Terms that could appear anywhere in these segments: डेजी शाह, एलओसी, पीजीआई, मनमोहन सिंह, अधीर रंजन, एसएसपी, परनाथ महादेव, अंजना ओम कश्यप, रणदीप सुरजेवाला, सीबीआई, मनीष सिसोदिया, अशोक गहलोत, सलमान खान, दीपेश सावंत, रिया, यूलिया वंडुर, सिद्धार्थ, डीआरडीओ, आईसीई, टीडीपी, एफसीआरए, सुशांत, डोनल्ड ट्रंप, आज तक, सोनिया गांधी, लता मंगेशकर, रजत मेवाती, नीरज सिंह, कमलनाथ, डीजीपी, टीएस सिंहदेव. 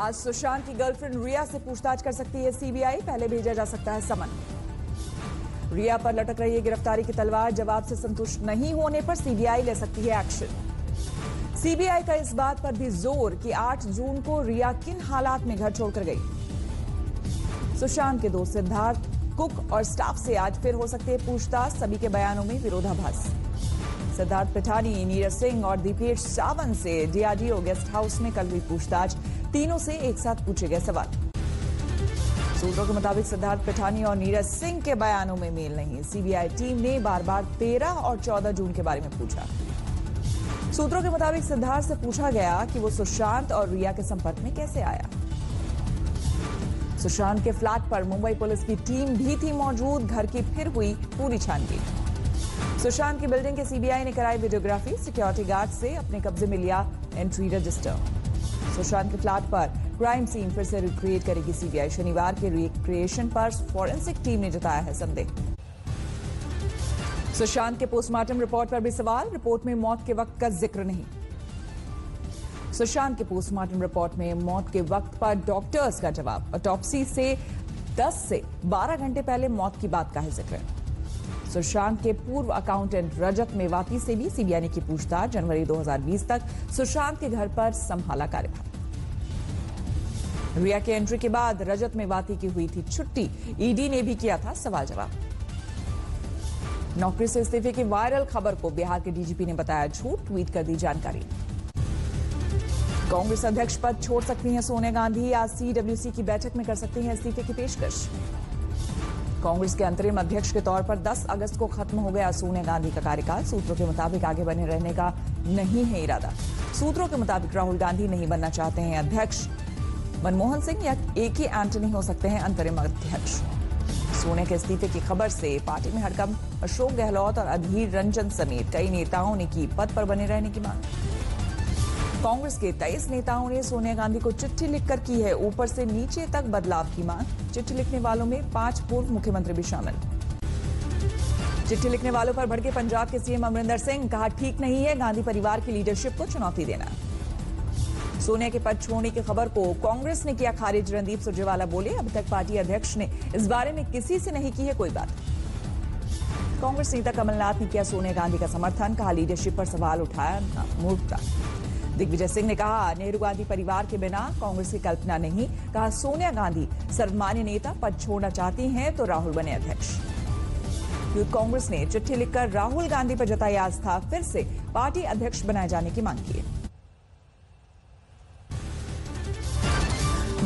आज सुशांत की गर्लफ्रेंड रिया से पूछताछ कर सकती है सीबीआई, पहले भेजा जा सकता है समन। रिया पर लटक रही है गिरफ्तारी की तलवार, जवाब से संतुष्ट नहीं होने पर सीबीआई ले सकती है एक्शन। सीबीआई का इस बात पर भी जोर कि 8 जून को रिया किन हालात में घर छोड़कर गई। सुशांत के दोस्त सिद्धार्थ, कुक और स्टाफ से आज फिर हो सकती है पूछताछ, सभी के बयानों में विरोधाभास। सिद्धार्थ पिठानी, नीरज सिंह और दीपेश सावंत से डीआरडीओ गेस्ट हाउस में कल हुई पूछताछ, तीनों से एक साथ पूछे गए सवाल। सूत्रों के मुताबिक सिद्धार्थ पिठानी और नीरज सिंह के बयानों में मेल नहीं। सीबीआई टीम ने बार बार 13 और 14 जून के बारे में पूछा। सूत्रों के मुताबिक सिद्धार्थ से पूछा गया कि वो सुशांत और रिया के संपर्क में कैसे आया। सुशांत के फ्लैट पर मुंबई पुलिस की टीम भी थी मौजूद, घर की फिर हुई पूरी छानबीन। सुशांत की बिल्डिंग के सीबीआई ने कराई वीडियोग्राफी, सिक्योरिटी गार्ड से अपने कब्जे में लिया एंट्री रजिस्टर। सुशांत के फ्लैट पर क्राइम सीन फिर से रिक्रिएट करेगी सीबीआई, शनिवार के रिक्रिएशन पर फॉरेंसिक टीम ने जताया है संदेह। सुशांत के पोस्टमार्टम रिपोर्ट पर भी सवाल, रिपोर्ट में मौत के वक्त का जिक्र नहीं। सुशांत के पोस्टमार्टम रिपोर्ट में मौत के वक्त पर डॉक्टर्स का जवाब, ऑटोप्सी से 10 से 12 घंटे पहले मौत की बात का है जिक्र। सुशांत के पूर्व अकाउंटेंट रजत मेवाती से भी सीबीआई ने की पूछताछ, जनवरी 2020 तक सुशांत के घर पर संभाला कार्यभार। रिया के एंट्री के बाद रजत मेवाती की हुई थी छुट्टी, ईडी ने भी किया था सवाल जवाब। नौकरी से इस्तीफे की वायरल खबर को बिहार के डीजीपी ने बताया झूठ, ट्वीट कर दी जानकारी। कांग्रेस अध्यक्ष पद छोड़ सकती है सोनिया गांधी, आज सीडब्ल्यूसी की बैठक में कर सकती है इस्तीफे की पेशकश। कांग्रेस के अंतरिम अध्यक्ष के तौर पर 10 अगस्त को खत्म हो गया सोनिया गांधी का कार्यकाल। सूत्रों के मुताबिक आगे बने रहने का नहीं है इरादा। सूत्रों के मुताबिक राहुल गांधी नहीं बनना चाहते हैं अध्यक्ष, मनमोहन सिंह या एके एंटनी हो सकते हैं अंतरिम अध्यक्ष। सोनिया के इस्तीफे की खबर से पार्टी में हड़कंप, अशोक गहलोत और अधीर रंजन समेत कई नेताओं ने की पद पर बने रहने की मांग। कांग्रेस के 23 नेताओं ने सोनिया गांधी को चिट्ठी लिखकर की है ऊपर से नीचे तक बदलाव की मांग। चिट्ठी लिखने वालों में 5 पूर्व मुख्यमंत्री भी शामिल। चिट्ठी लिखने वालों पर भड़के पंजाब के सीएम अमरिंदर सिंह, कहा ठीक नहीं है गांधी परिवार की लीडरशिप को चुनौती देना। सोनिया के पद छोड़ने की खबर को कांग्रेस ने किया खारिज, रणदीप सुरजेवाला बोले अब तक पार्टी अध्यक्ष ने इस बारे में किसी से नहीं की है कोई बात। कांग्रेस नेता कमलनाथ ने किया सोनिया गांधी का समर्थन, कहा लीडरशिप पर सवाल उठाया मूर्खता। दिग्विजय सिंह ने कहा नेहरू गांधी परिवार के बिना कांग्रेस की कल्पना नहीं, कहा सोनिया गांधी सर्वमान्य नेता पद छोड़ना चाहती हैं तो राहुल बने अध्यक्ष। यूथ कांग्रेस ने चिट्ठी लिखकर राहुल गांधी पर जताई आस्था, फिर से पार्टी अध्यक्ष बनाए जाने की मांग की है।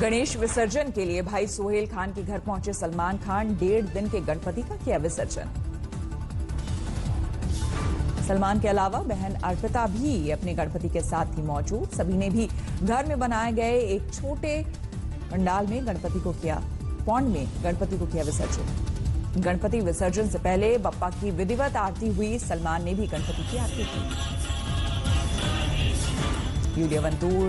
गणेश विसर्जन के लिए भाई सोहेल खान के घर पहुंचे सलमान खान, 1.5 दिन के गणपति का किया विसर्जन। सलमान के अलावा बहन अर्पिता भी अपने गणपति के साथ थी मौजूद, सभी ने भी घर में बनाए गए एक छोटे पंडाल में गणपति को किया विसर्जन। गणपति विसर्जन से पहले बप्पा की विधिवत आरती हुई, सलमान ने भी गणपति की आरती की। यूलिया वंडुर,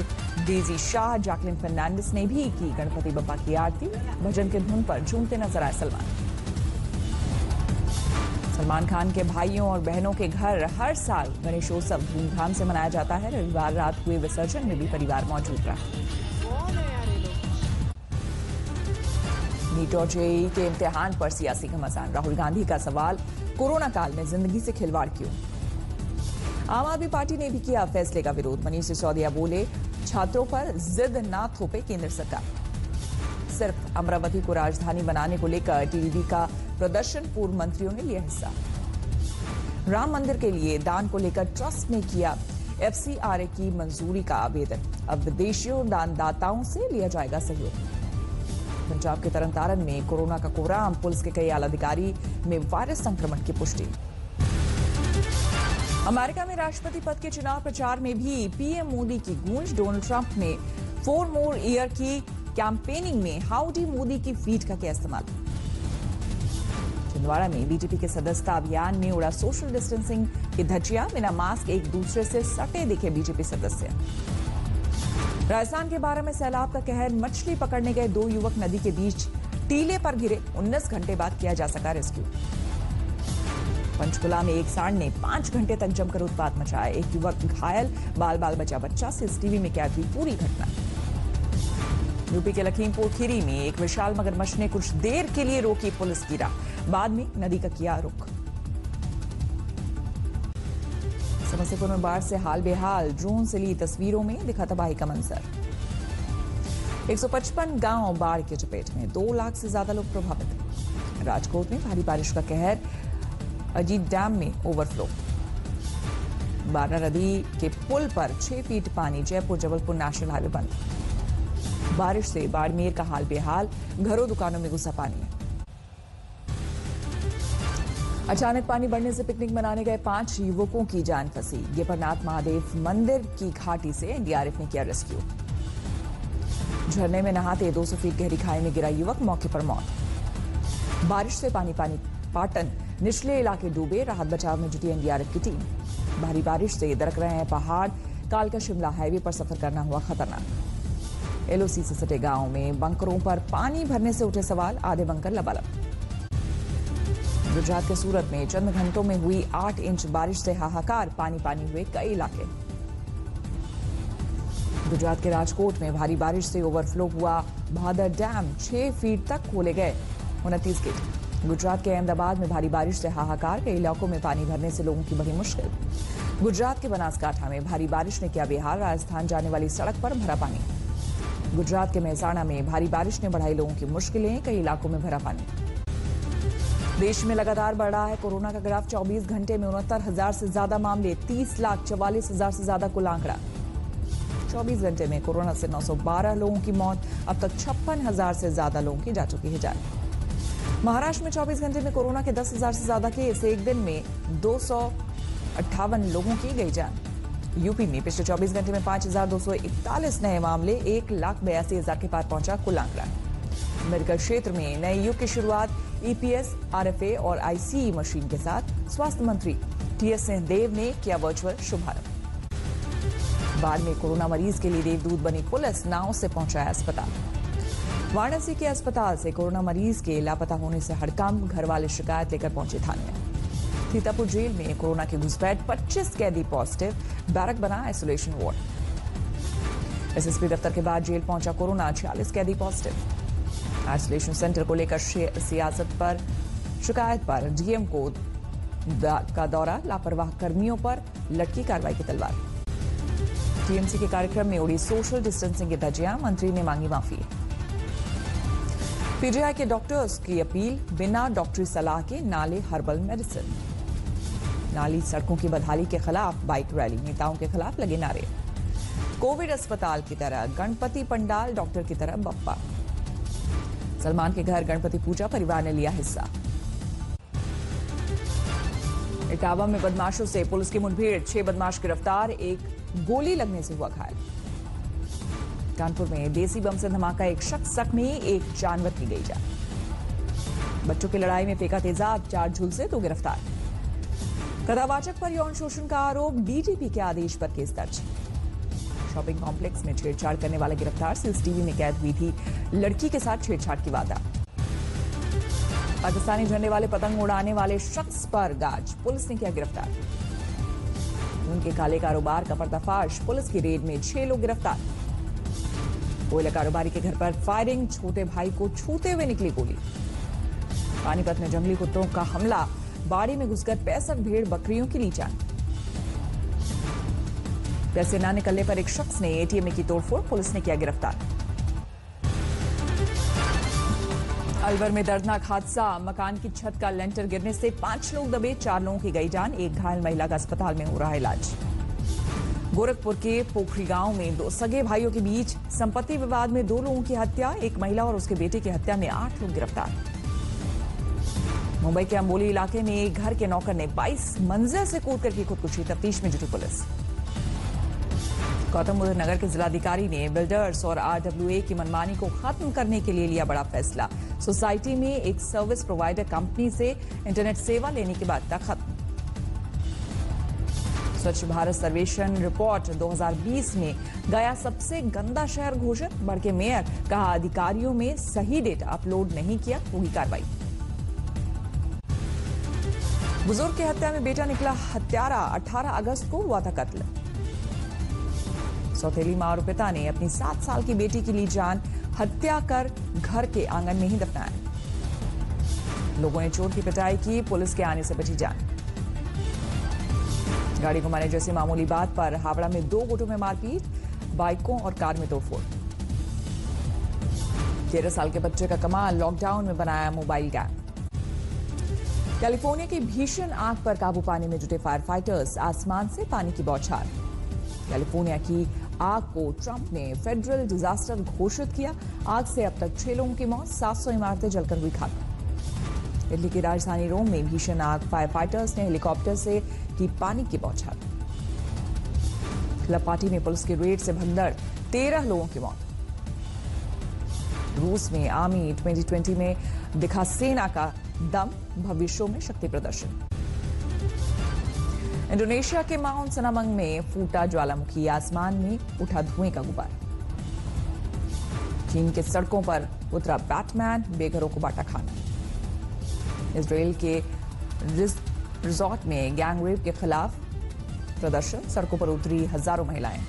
डेजी शाह, Jacqueline Fernandez ने भी की गणपति बप्पा की आरती, भजन के धुन पर झूमते नजर आए सलमान। सलमान खान के भाइयों और बहनों के घर हर साल गणेशोत्सव धूमधाम से मनाया जाता है। रविवार रात हुए विसर्जन में भी परिवार मौजूद रहा। नीट और जेईई के इम्तिहान पर सियासी घमासान, राहुल गांधी का सवाल कोरोना काल में जिंदगी से खिलवाड़ क्यों। आम आदमी पार्टी ने भी किया फैसले का विरोध, मनीष सिसोदिया बोले छात्रों पर जिद ना थोपे केंद्र सरकार। सिर्फ अमरावती को राजधानी बनाने को लेकर टीडीपी का प्रदर्शन, पूर्व मंत्रियों ने लिया हिस्सा। राम मंदिर के लिए दान को लेकर ट्रस्ट ने किया एफसीआरए की मंजूरी का आवेदन, अब विदेशियों दानदाताओं से लिया जाएगा सहयोग। पंजाब के तरनतारन में कोरोना का कोहराम, पुलिस के कई आला अधिकारी में वायरस संक्रमण की पुष्टि। अमेरिका में राष्ट्रपति पद के चुनाव प्रचार में भी पीएम मोदी की गूंज, डोनल्ड ट्रंप ने 4 मोर ईयर की कैंपेनिंग में हाउडी मोदी की फीट का क्या इस्तेमाल। छिंदवाड़ा में बीजेपी के सदस्यता अभियान ने उड़ा सोशल डिस्टेंसिंग की धज्जियां, बिना मास्क एक दूसरे से सटे दिखे बीजेपी सदस्य। राजस्थान के 12 में सैलाब का कहर, मछली पकड़ने गए 2 युवक नदी के बीच टीले पर गिरे, 19 घंटे बाद किया जा सका रेस्क्यू। पंचकुला में एक सांड ने 5 घंटे तक जमकर उत्पात मचाया, एक युवक घायल, बाल बाल बचा बच्चा, सीसीटीवी में क्या थी पूरी घटना। यूपी के लखीमपुर खीरी में एक विशाल मगरमच्छ ने कुछ देर के लिए रोकी पुलिस की राह, बाद में नदी का किया रुख। समस्तीपुर में बाढ़ से हाल बेहाल, ड्रोन से ली तस्वीरों में दिखा तबाही का मंजर। 155 गांव बाढ़ की चपेट में, 2 लाख से ज्यादा लोग प्रभावित। राजकोट में भारी बारिश का कहर, अजीत डैम में ओवरफ्लो। बारह नदी के पुल पर 6 फीट पानी, जयपुर जबलपुर नेशनल हाईवे बंद। बारिश से बाड़मेर का हाल बेहाल, घरों दुकानों में घुसा पानी। अचानक पानी बढ़ने से पिकनिक मनाने गए 5 युवकों की जान फंसी। ये परनाथ महादेव मंदिर की घाटी से एनडीआरएफ ने किया रेस्क्यू। झरने में नहाते 200 फीट गहरी खाई में गिरा युवक, मौके पर मौत। बारिश से पाटन निचले इलाके डूबे, राहत बचाव में जुटी एनडीआरएफ की टीम। भारी बारिश से दरक रहे हैं पहाड़, कालका शिमला हाईवे पर सफर करना हुआ खतरनाक। एलओसी से सटे गाँव में बंकरों पर पानी भरने से उठे सवाल, आधे बंकर लबालब। गुजरात के सूरत में चंद घंटों में हुई 8 इंच बारिश से हाहाकार, पानी पानी हुए कई इलाके। गुजरात के राजकोट में भारी बारिश से ओवरफ्लो हुआ भादर डैम, 6 फीट तक खोले गए 29 गेट। गुजरात के अहमदाबाद में भारी बारिश से हाहाकार, कई इलाकों में पानी भरने से लोगों की बड़ी मुश्किल। गुजरात के बनासकांठा में भारी बारिश ने किया बेहाल, राजस्थान जाने वाली सड़क पर भरा पानी। गुजरात के मेहसाणा में भारी बारिश ने बढ़ाई लोगों की मुश्किलें, कई इलाकों में भरा पानी। देश में लगातार बढ़ रहा है कोरोना का ग्राफ, 24 घंटे में 69,000 से ज्यादा मामले, 30,44,000 से ज्यादा कुल आंकड़ा। 24 घंटे में कोरोना से 912 लोगों की मौत, अब तक 56,000 से ज्यादा लोगों की जा चुकी है जान। महाराष्ट्र में 24 घंटे में कोरोना के 10,000 से ज्यादा केस, एक दिन में 258 लोगों की गई जान। यूपी में पिछले 24 घंटे में 5,241 नए मामले, 1,82,000 के पार पहुंचा कुल आंकड़ा। मेडिकल क्षेत्र में नए युग की शुरुआत, ईपीएस, आरएफए और आईसीई मशीन के साथ स्वास्थ्य मंत्री टीएस सिंहदेव ने किया वर्चुअल शुभारंभ। बाद में कोरोना मरीज के लिए देवदूत बनी पुलिस, नाव से पहुंचाया अस्पताल। वाराणसी के अस्पताल से कोरोना मरीज के लापता होने से हड़कंप, घर वाले शिकायत लेकर पहुंचे थाने। सीतापुर जेल में कोरोना की घुसपैठ, 25 कैदी पॉजिटिव, बैरक बना आइसोलेशन वार्ड। एसएसपी दफ्तर के बाद जेल पहुंचा कोरोना, 46 कैदी पॉजिटिव। आइसोलेशन सेंटर को लेकर शिकायत पर डीएम को का दौरा, लापरवाह कर्मियों पर लटकी कार्रवाई की तलवार। टीएमसी के कार्यक्रम में उड़ी सोशल डिस्टेंसिंग की धज्जियां, मंत्री ने मांगी माफी। पीजीआई के डॉक्टर्स की अपील, बिना डॉक्टरी सलाह के नाले हर्बल मेडिसिन। नाली सड़कों की बदहाली के खिलाफ बाइक रैली, नेताओं के खिलाफ लगे नारे। कोविड अस्पताल की तरह गणपति पंडाल, डॉक्टर की तरह बप्पा। सलमान के घर गणपति पूजा, परिवार ने लिया हिस्सा। इटावा में बदमाशों से पुलिस की मुठभेड़, 6 बदमाश गिरफ्तार, 1 गोली लगने से हुआ घायल। कानपुर में देसी बम से धमाका, 1 शख्स जख्मी, 1 जानवर की गई जान। बच्चों की लड़ाई में फेंका तेजाब, 4 झुलसे, 2 गिरफ्तार। कथावाचक पर यौन शोषण का आरोप, डीजीपी के आदेश पर केस दर्ज। शॉपिंग कॉम्प्लेक्स में छेड़छाड़ करने वाला गिरफ्तार, सीसीटीवी में कैद हुई थी लड़की के साथ छेड़छाड़ की वारदात। पाकिस्तानी झंडे वाले पतंग उड़ाने वाले शख्स पर गाज, पुलिस ने किया गिरफ्तार। उनके काले कारोबार का पर्दाफाश, पुलिस की रेड में 6 लोग गिरफ्तार। कोयला कारोबारी के घर पर फायरिंग, छोटे भाई को छूते हुए निकली गोली। पानीपत में जंगली कुत्तों का हमला, बाड़ी में घुसकर 65 भेड़ बकरियों की ली जान। पैसे ना निकलने पर 1 शख्स ने एटीएम में की तोड़फोड़, पुलिस ने किया गिरफ्तार। अलवर में दर्दनाक हादसा, मकान की छत का लेंटर गिरने से 5 लोग दबे, 4 लोगों की गई जान, 1 घायल महिला का अस्पताल में हो रहा इलाज। गोरखपुर के पोखरी गांव में 2 सगे भाइयों के बीच संपत्ति विवाद में 2 लोगों की हत्या, 1 महिला और उसके बेटे की हत्या में 8 लोग गिरफ्तार। मुंबई के अंबोली इलाके में एक घर के नौकर ने 22 मंजिल से कूद कर की खुदकुशी, तफ्तीश में जुटी पुलिस। गौतम बुद्ध नगर के जिलाधिकारी ने बिल्डर्स और आरडब्ल्यूए की मनमानी को खत्म करने के लिए लिया बड़ा फैसला। सोसाइटी में एक सर्विस प्रोवाइडर कंपनी से इंटरनेट सेवा लेने की बात खत्म। स्वच्छ भारत सर्वेक्षण रिपोर्ट 2020 में गया सबसे गंदा शहर घोषित, बढ़ के मेयर कहा अधिकारियों में सही डेटा अपलोड नहीं किया, होगी कार्रवाई। बुजुर्ग की हत्या में बेटा निकला हत्यारा, 18 अगस्त को हुआ था कत्ल। सौतेली मां और पिता ने अपनी 7 साल की बेटी की ली जान, हत्या कर घर के आंगन में ही दफनाया। लोगों ने चोर की पिटाई की, पुलिस के आने से बची जान। गाड़ी घुमाने जैसी मामूली बात पर हावड़ा में दो गुटों में मारपीट, बाइकों और कार में तोड़फोड़। 13 साल के बच्चे का कमाल, लॉकडाउन में बनाया मोबाइल गैम। कैलिफोर्निया की भीषण आग पर काबू पाने में जुटे फायर फाइटर्स, आसमान से पानी की बौछार। कैलिफोर्निया की आग को ट्रंप ने फेडरल डिजास्टर घोषित किया। आग से अब तक 6 लोगों की मौत, 700 इमारतें जलकर हुई खाक। दिल्ली की राजधानी रोम में भीषण आग, फायर फाइटर्स ने हेलीकॉप्टर से की पानी की बौछार। क्लब पार्टी में पुलिस की रेड से भगदड़, 13 लोगों की मौत। रूस में आर्मी 2020 में दिखा सेना का दम, भव्य शो में शक्ति प्रदर्शन। इंडोनेशिया के माउंट सनामंग में फूटा ज्वालामुखी, आसमान में उठा धुएं का गुबार। चीन के सड़कों पर उतरा बैटमैन, बेघरों को बांटा खाना। इजराइल के रिजॉर्ट में गैंग रेप के खिलाफ प्रदर्शन, सड़कों पर उतरी हजारों महिलाएं।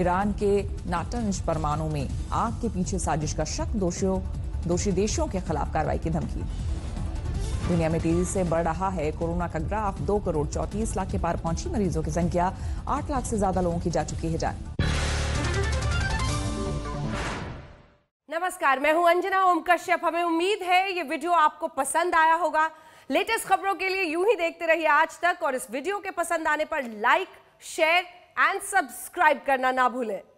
ईरान के नातंज परमाणु में आग के पीछे साजिश का शक, दोषी देशों के खिलाफ कार्रवाई की धमकी। दुनिया में तेजी से बढ़ रहा है कोरोना का ग्राफ, 2 करोड़ 34 लाख के पार पहुंची मरीजों की संख्या, 8 लाख से ज्यादा लोगों की जा चुकी है जान। नमस्कार, मैं हूं अंजना ओम कश्यप। हमें उम्मीद है ये वीडियो आपको पसंद आया होगा। लेटेस्ट खबरों के लिए यूं ही देखते रहिए आज तक, और इस वीडियो के पसंद आने पर लाइक, शेयर एंड सब्सक्राइब करना ना भूलें।